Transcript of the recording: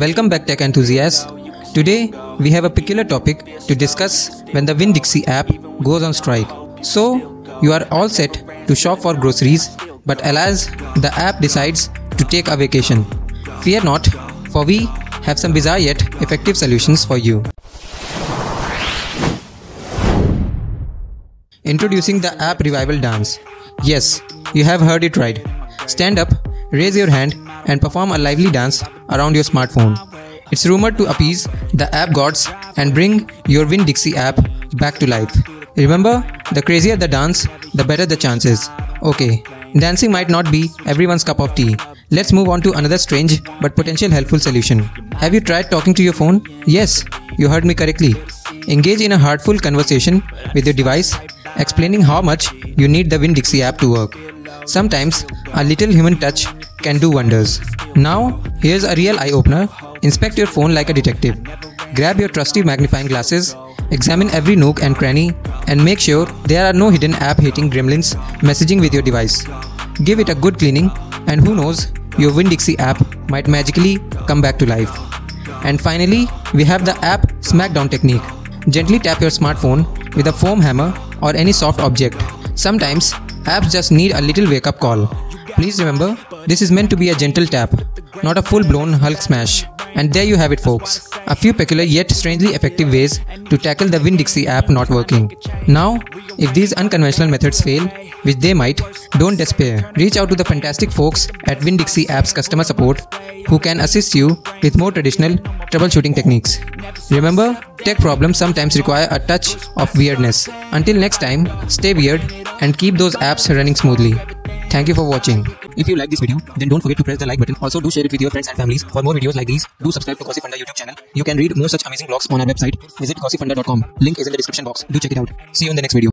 Welcome back, tech enthusiasts. Today we have a peculiar topic to discuss when the Winn-Dixie app goes on strike. So you are all set to shop for groceries, but alas, the app decides to take a vacation. Fear not, for we have some bizarre yet effective solutions for you. Introducing the app revival dance. Yes, you have heard it right. Stand up, raise your hand and perform a lively dance around your smartphone. It's rumored to appease the app gods and bring your Winn-Dixie app back to life. Remember, the crazier the dance, the better the chances. Okay, dancing might not be everyone's cup of tea. Let's move on to another strange but potential helpful solution. Have you tried talking to your phone? Yes, you heard me correctly. Engage in a heartful conversation with your device, explaining how much you need the Winn-Dixie app to work. Sometimes, a little human touch can do wonders. Now, here's a real eye-opener. Inspect your phone like a detective. Grab your trusty magnifying glasses, examine every nook and cranny, and make sure there are no hidden app-hating gremlins messaging with your device. Give it a good cleaning, and who knows, your Winn-Dixie app might magically come back to life. And finally, we have the app smackdown technique. Gently tap your smartphone with a foam hammer or any soft object. Sometimes, apps just need a little wake-up call. Please remember, this is meant to be a gentle tap, not a full-blown Hulk smash. And there you have it, folks. A few peculiar yet strangely effective ways to tackle the Winn-Dixie app not working. Now, if these unconventional methods fail, which they might, don't despair. Reach out to the fantastic folks at Winn-Dixie App's customer support, who can assist you with more traditional troubleshooting techniques. Remember, tech problems sometimes require a touch of weirdness. Until next time, stay weird and keep those apps running smoothly. Thank you for watching. If you like this video, then don't forget to press the like button. Also, do share it with your friends and families. For more videos like these, do subscribe to Gossipfunda YouTube channel. You can read more such amazing blogs on our website. Visit gossipfunda.com. Link is in the description box. Do check it out. See you in the next video.